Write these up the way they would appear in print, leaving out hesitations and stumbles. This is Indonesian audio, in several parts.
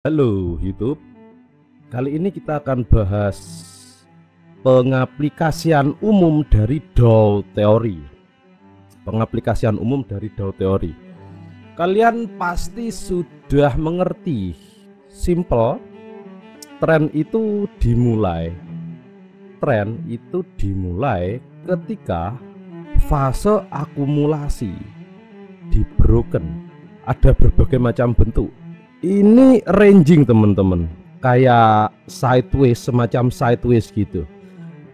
Halo YouTube, kali ini kita akan bahas pengaplikasian umum dari Dow Theory. Pengaplikasian umum dari Dow Theory, kalian pasti sudah mengerti. Simple, tren itu dimulai ketika fase akumulasi di broken. Ada berbagai macam bentuk. Ini ranging teman-teman, kayak sideways, semacam sideways gitu.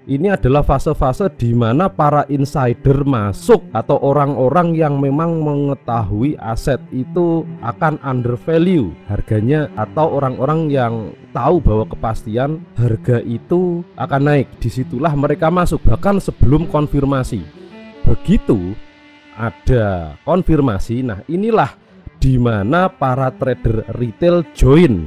Ini adalah fase-fase di mana para insider masuk atau orang-orang yang memang mengetahui aset itu akan under value harganya, atau orang-orang yang tahu bahwa kepastian harga itu akan naik. Disitulah mereka masuk, bahkan sebelum konfirmasi. Begitu ada konfirmasi, nah inilah di mana para trader retail join,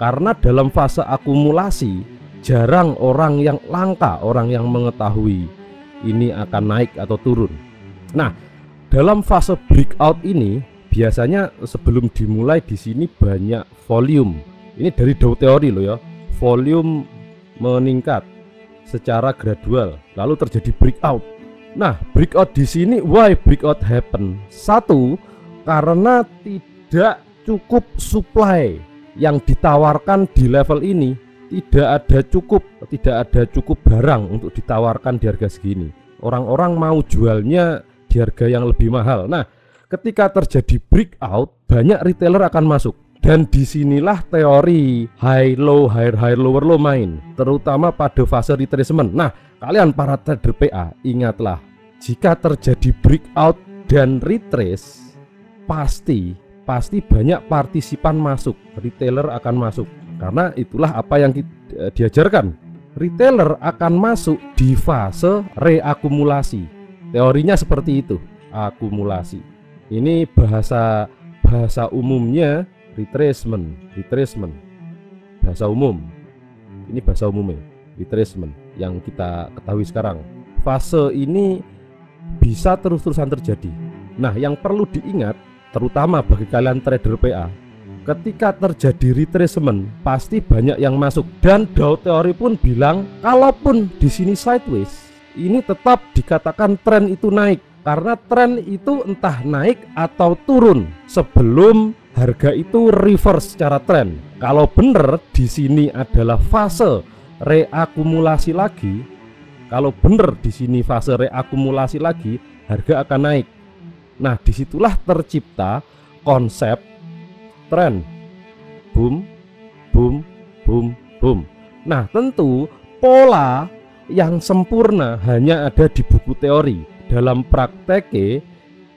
karena dalam fase akumulasi jarang orang yang langka, orang yang mengetahui ini akan naik atau turun. Nah, dalam fase breakout ini biasanya sebelum dimulai di sini banyak volume. Ini dari Dow Theory loh ya. Volume meningkat secara gradual lalu terjadi breakout. Nah, breakout di sini, why breakout happen? Satu, karena tidak cukup supply yang ditawarkan di level ini, tidak ada cukup barang untuk ditawarkan di harga segini. Orang-orang mau jualnya di harga yang lebih mahal. Nah, ketika terjadi breakout, banyak retailer akan masuk. Dan disinilah teori high low, higher lower low main, terutama pada fase retracement. Nah, kalian para trader PA, ingatlah, jika terjadi breakout dan retrace, pasti banyak partisipan masuk, retailer akan masuk. Karena itulah apa yang kita diajarkan, retailer akan masuk di fase reakumulasi. Teorinya seperti itu, akumulasi. Ini bahasa umumnya retracement. Bahasa umum. Ini bahasa umumnya retracement yang kita ketahui sekarang. Fase ini bisa terus-terusan terjadi. Nah, yang perlu diingat terutama bagi kalian trader PA, ketika terjadi retracement pasti banyak yang masuk. Dan Dow Theory pun bilang, kalaupun di sini sideways, ini tetap dikatakan tren itu naik, karena tren itu entah naik atau turun sebelum harga itu reverse secara tren. Kalau bener di sini adalah fase reakumulasi lagi, harga akan naik. Nah, disitulah tercipta konsep tren boom, boom, boom, boom. Nah, tentu pola yang sempurna hanya ada di buku teori. Dalam prakteknya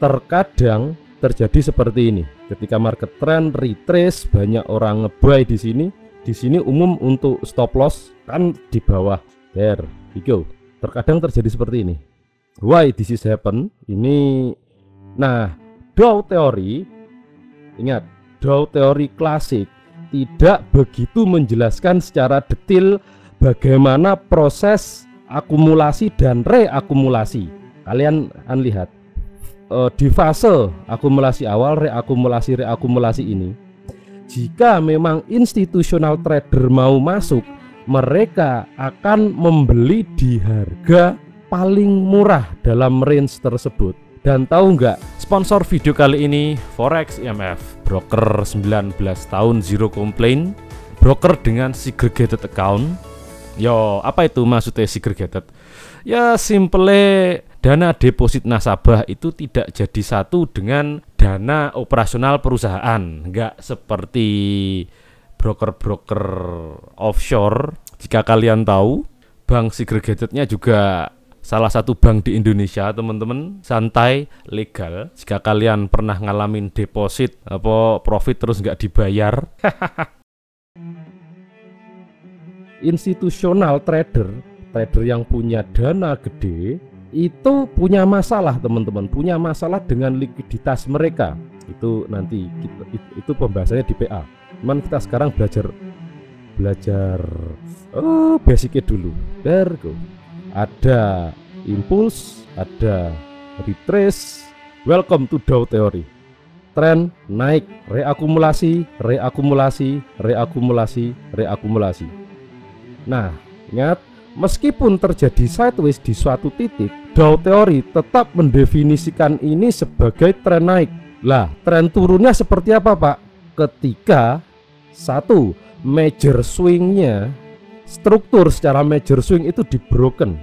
terkadang terjadi seperti ini. Ketika market trend retrace, banyak orang nge-buy di sini. Di sini umum untuk stop loss kan di bawah. There we go. Terkadang terjadi seperti ini. Why this is happen? Ini, nah, Dow Theory, ingat, Dow Theory klasik tidak begitu menjelaskan secara detail bagaimana proses akumulasi dan reakumulasi. Kalian akan lihat di fase akumulasi awal, reakumulasi ini, jika memang institutional trader mau masuk, mereka akan membeli di harga paling murah dalam range tersebut. Dan tahu nggak, sponsor video kali ini Forex IMF, broker 19 tahun zero complaint, broker dengan segregated account. Yo, apa itu maksudnya segregated? Ya, simple, dana deposit nasabah itu tidak jadi satu dengan dana operasional perusahaan. Nggak seperti broker-broker offshore. Jika kalian tahu, bank segregatednya juga salah satu bank di Indonesia, teman-teman. Santai, legal. Jika kalian pernah ngalamin deposit apa profit terus nggak dibayar. Institutional trader yang punya dana gede itu punya masalah, teman-teman. Punya masalah dengan likuiditas mereka. Itu nanti itu pembahasannya di PA. Cuman kita sekarang belajar basicnya dulu. There go. Ada impuls, ada retrace. Welcome to Dow Theory. tren naik, reakumulasi. Nah, ingat, meskipun terjadi sideways di suatu titik, Dow Theory tetap mendefinisikan ini sebagai tren naik. Lah, tren turunnya seperti apa, Pak? Ketika satu, major swingnya, struktur secara major swing itu dibroken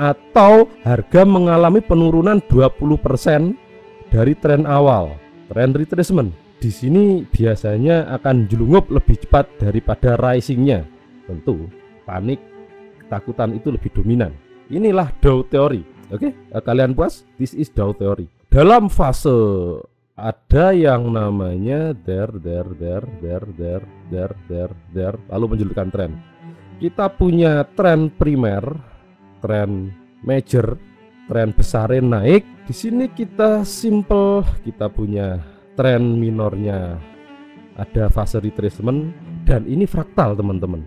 atau harga mengalami penurunan 20% dari tren awal, tren retracement. Di sini biasanya akan jelungup lebih cepat daripada risingnya. Tentu panik, ketakutan itu lebih dominan. Inilah Dow Theory. Oke, kalian puas? This is Dow Theory. Dalam fase ada yang namanya there, lalu menjulurkan tren. Kita punya tren primer, tren major, tren besarnya naik. Di sini kita simple, kita punya tren minornya ada fase retracement, dan ini fraktal, teman-teman.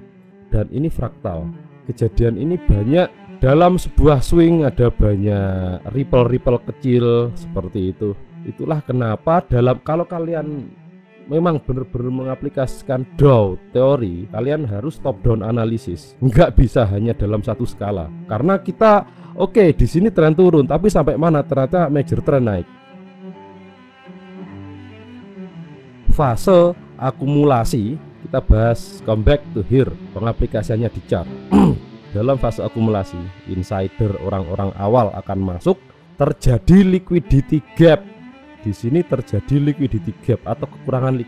Dan ini fraktal. Kejadian ini banyak dalam sebuah swing, ada banyak ripple-ripple kecil seperti itu. Itulah kenapa dalam, kalau kalian memang benar-benar mengaplikasikan Dow Theory, kalian harus top down analisis. Nggak bisa hanya dalam satu skala. Karena kita oke, di sini tren turun, tapi sampai mana? Ternyata major tren naik. Fase akumulasi, kita bahas comeback to here, pengaplikasiannya di chart. Dalam fase akumulasi, insider, orang-orang awal akan masuk, terjadi liquidity gap. Di sini terjadi liquidity gap atau kekurangan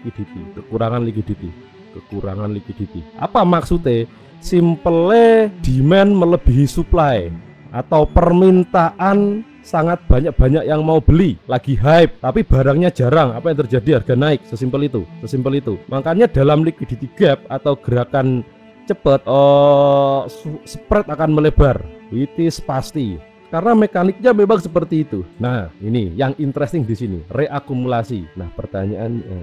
liquidity. Apa maksudnya? Simple, demand melebihi supply atau permintaan sangat banyak yang mau beli, lagi hype tapi barangnya jarang. Apa yang terjadi? Harga naik. Sesimpel itu, sesimpel itu. Makanya dalam liquidity gap atau gerakan cepat, spread akan melebar, itu pasti. Karena mekaniknya memang seperti itu. Nah, ini yang interesting di sini, reakumulasi. Nah, pertanyaannya,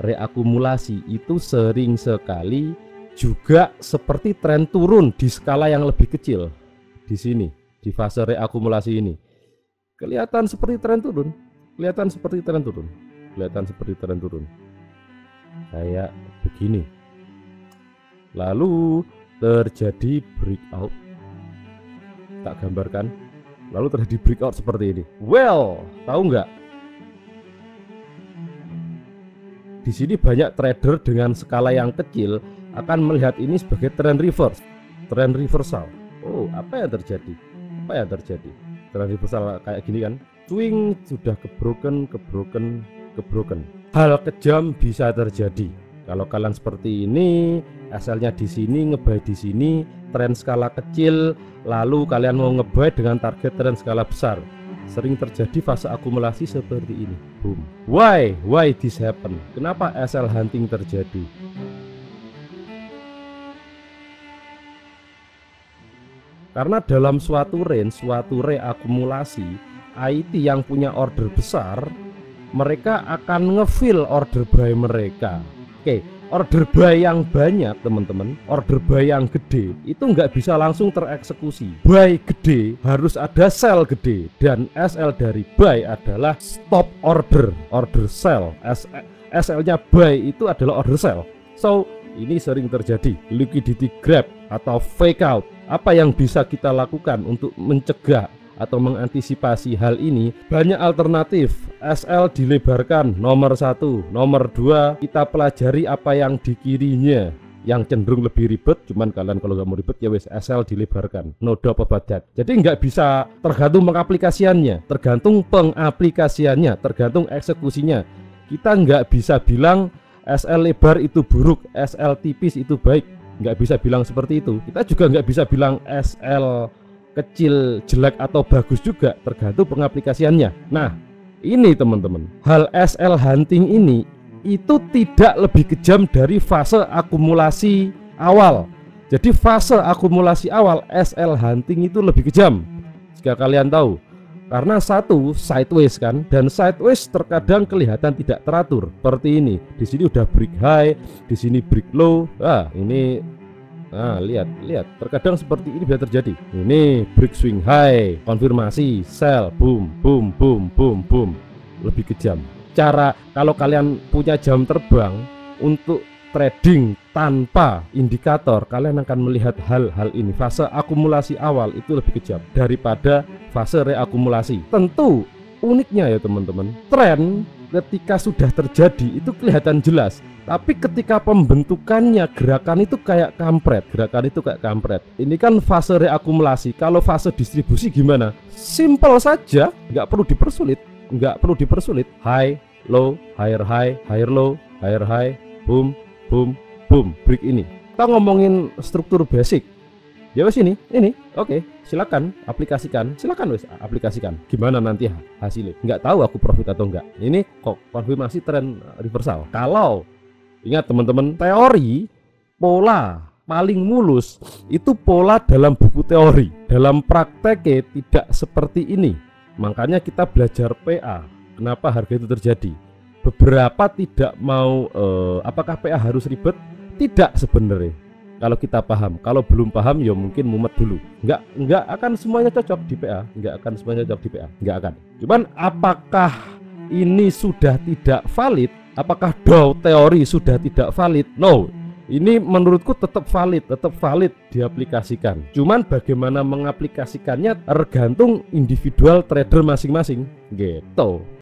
reakumulasi itu sering sekali juga seperti tren turun di skala yang lebih kecil. Di sini, di fase reakumulasi ini, kelihatan seperti tren turun, kayak begini. Lalu terjadi breakout. Tak gambarkan, lalu terjadi breakout seperti ini. Well, tahu nggak? Di sini banyak trader dengan skala yang kecil akan melihat ini sebagai trend reverse, trend reversal. Oh, apa yang terjadi? Trend reversal kayak gini kan? Swing sudah kebroken. Hal kejam bisa terjadi. Kalau kalian seperti ini, asalnya di sini, ngebuy di sini, tren skala kecil, lalu kalian mau ngebuy dengan target tren skala besar. Sering terjadi fase akumulasi seperti ini. Boom. Why this happen? Kenapa SL hunting terjadi? Karena dalam suatu range, suatu reakumulasi, IT yang punya order besar, mereka akan ngefill order buy mereka. Oke, order buy yang banyak, teman-teman, order buy yang gede itu nggak bisa langsung tereksekusi. Buy gede harus ada sell gede, dan SL dari buy adalah stop order, order sell. SL-nya buy itu adalah order sell. So, ini sering terjadi liquidity grab atau fake out. Apa yang bisa kita lakukan untuk mencegah atau mengantisipasi hal ini? Banyak alternatif. SL dilebarkan, nomor 1, nomor 2, kita pelajari apa yang di kirinya yang cenderung lebih ribet. Cuman kalian kalau nggak mau ribet, ya wes, SL dilebarkan, no doubt about that. Jadi nggak bisa, tergantung pengaplikasiannya, tergantung eksekusinya. Kita nggak bisa bilang SL lebar itu buruk, SL tipis itu baik. Nggak bisa bilang seperti itu. Kita juga nggak bisa bilang SL kecil jelek atau bagus juga, tergantung pengaplikasiannya. Nah, ini teman-teman, hal SL hunting ini itu tidak lebih kejam dari fase akumulasi awal. Jadi fase akumulasi awal SL hunting itu lebih kejam, jika kalian tahu. Karena satu, sideways kan, dan sideways terkadang kelihatan tidak teratur seperti ini. Di sini udah break high, di sini break low. Ah, ini, nah, lihat, terkadang seperti ini bisa terjadi. Ini break swing high, konfirmasi sell, boom. lebih kejam. Cara kalau kalian punya jam terbang untuk trading tanpa indikator, kalian akan melihat hal-hal ini. Fase akumulasi awal itu lebih kejam daripada fase reakumulasi. Tentu uniknya ya teman-teman, tren ketika sudah terjadi itu kelihatan jelas, tapi ketika pembentukannya gerakan itu kayak kampret. Ini kan fase reakumulasi. Kalau fase distribusi gimana? Simpel saja, nggak perlu dipersulit. High, low, higher high, higher low, higher high, boom, boom, boom. Break ini. Kita ngomongin struktur basic. Ya wes ini, oke, silakan aplikasikan, Gimana nanti hasilnya? Nggak tahu aku profit atau enggak. Ini kok konfirmasi tren reversal. Kalau ingat teman-teman, teori pola paling mulus itu pola dalam buku teori. Dalam prakteknya tidak seperti ini. Makanya kita belajar PA. Kenapa harga itu terjadi? Beberapa tidak mau. Apakah PA harus ribet? Tidak sebenarnya. Kalau kita paham, kalau belum paham ya mungkin mumet dulu. Enggak akan semuanya cocok di PA, Cuman apakah ini sudah tidak valid? Apakah Dow Theory sudah tidak valid? No. Ini menurutku tetap valid diaplikasikan. Cuman bagaimana mengaplikasikannya tergantung individual trader masing-masing. Gitu.